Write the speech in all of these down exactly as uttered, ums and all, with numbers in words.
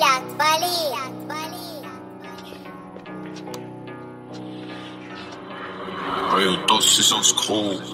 Baliak, baliak, baliak. Real dust is on cold.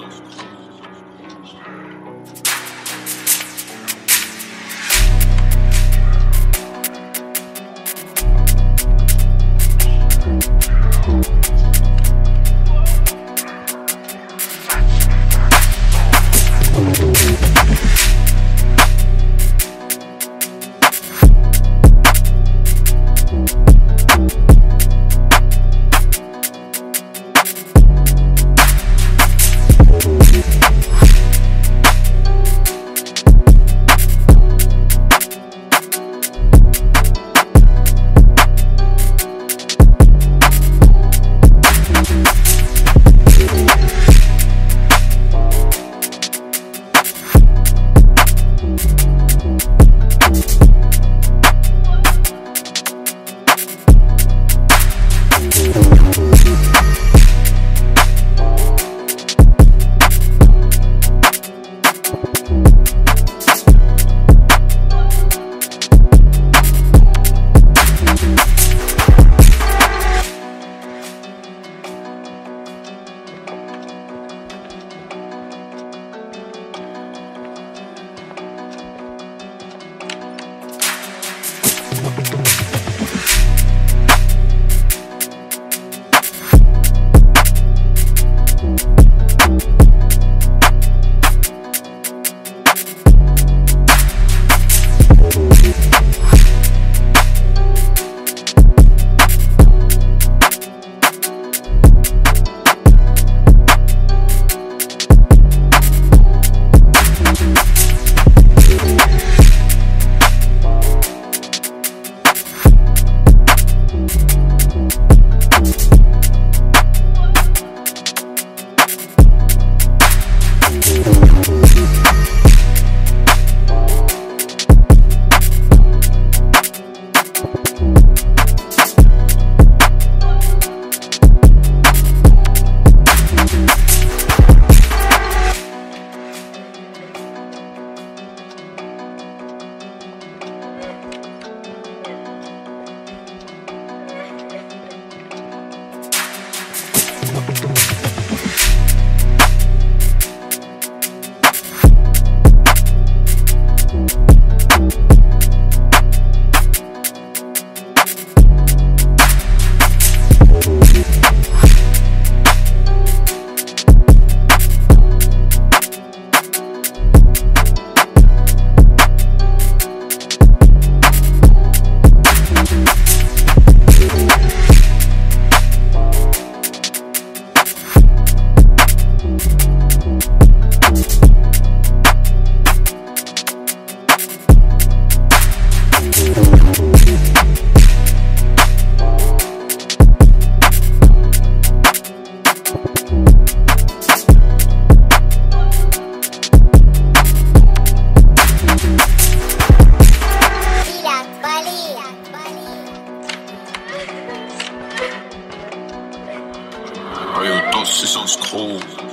This sounds cold.